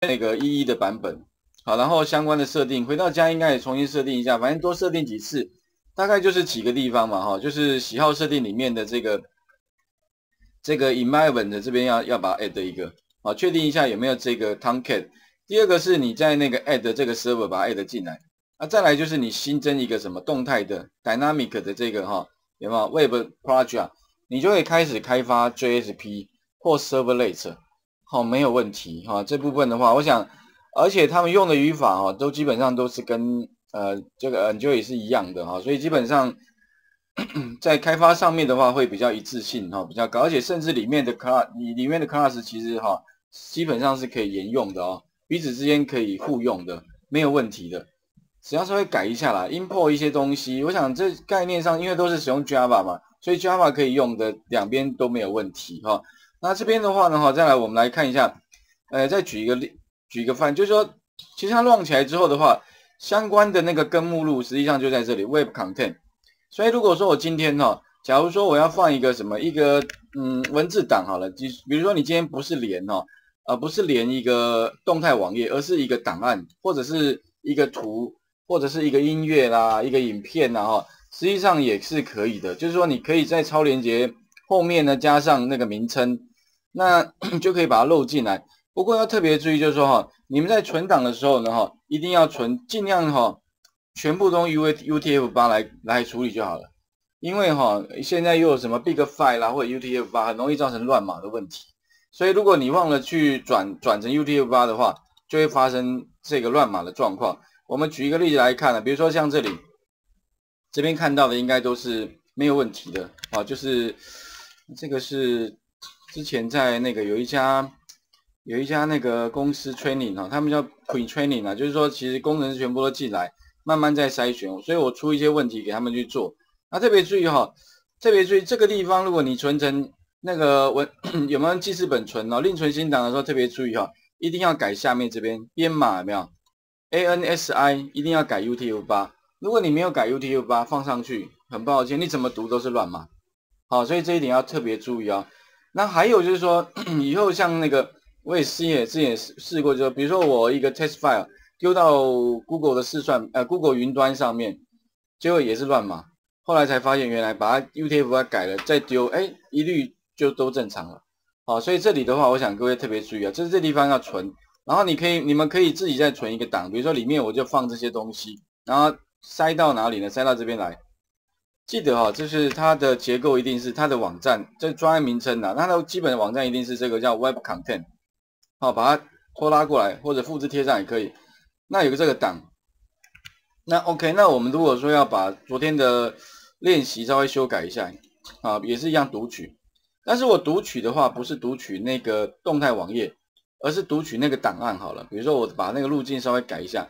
那个11的版本。好，然后相关的设定，回到家应该也重新设定一下，反正多设定几次，大概就是几个地方嘛，哈，就是喜好设定里面的这个 environment 的这边要把它 add 一个，好，确定一下有没有这个 Tomcat。第二个是你在那个 add 这个 server 把它 add 进来。 那、再来就是你新增一个什么动态的 dynamic 的这个哈、有没有 web project， 你就会开始开发 JSP 或 Servlet， 好、没有问题哈、这部分的话，我想，而且他们用的语法哈、都基本上都是跟这个 Enjoy 是一样的哈、所以基本上在开发上面的话会比较一致性哈、比较高，而且甚至里面的 class 其实哈、基本上是可以沿用的哦，彼此之间可以互用的，没有问题的。 只要稍微改一下啦 ，import 一些东西，我想这概念上，因为都是使用 Java 嘛，所以 Java 可以用的两边都没有问题哈、那这边的话呢，哈，再来我们来看一下，再举一个范，就是说，其实它 run 起来之后的话，相关的那个根目录实际上就在这里 ，web content。所以如果说我今天哈、假如说我要放一个文字档好了，比如说你今天不是连哈、不是连一个动态网页，而是一个档案或者是一个图。 或者是一个音乐啦，一个影片啦，哈，实际上也是可以的。就是说，你可以在超连接后面呢加上那个名称，那就可以把它漏进来。不过要特别注意，就是说哈，你们在存档的时候呢，哈，一定要存，尽量哈，全部都用 UTF-8 来处理就好了。因为哈，现在又有什么 Big File 啦，或者 UTF-8， 很容易造成乱码的问题。所以如果你忘了去转成 UTF-8 的话，就会发生这个乱码的状况。 我们举一个例子来看呢，比如说像这里，这边看到的应该都是没有问题的啊，就是这个是之前在那个有一家那个公司 training 啊，他们叫 pre training 啊，就是说其实工程师全部都进来，慢慢在筛选，所以我出一些问题给他们去做。那特别注意哈，特别注意这个地方，如果你存成那个有没有记事本存哦，另存新档的时候特别注意哈，一定要改下面这边编码有没有？ ANSI 一定要改 UTF-8， 如果你没有改 UTF-8 放上去，很抱歉，你怎么读都是乱码。好，所以这一点要特别注意啊、那还有就是说，以后像那个我也之前也试过，就是比如说我一个 test file 丢到 Google 的试算Google 云端上面，结果也是乱码。后来才发现原来把它 UTF-8 改了再丢，哎，一律就都正常了。好，所以这里的话，我想各位特别注意啊，这地方要存。 然后你们可以自己再存一个档，比如说里面我就放这些东西，然后塞到哪里呢？塞到这边来。记得哈、就是它的结构一定是它的网站，这专案名称啊，它的基本的网站一定是这个叫 Web Content， 好、把它拖拉过来或者复制贴上也可以。那有个这个档，那 OK， 那我们如果说要把昨天的练习稍微修改一下啊，也是一样读取，但是我读取的话不是读取那个动态网页。 而是读取那个档案好了，比如说我把那个路径稍微改一下，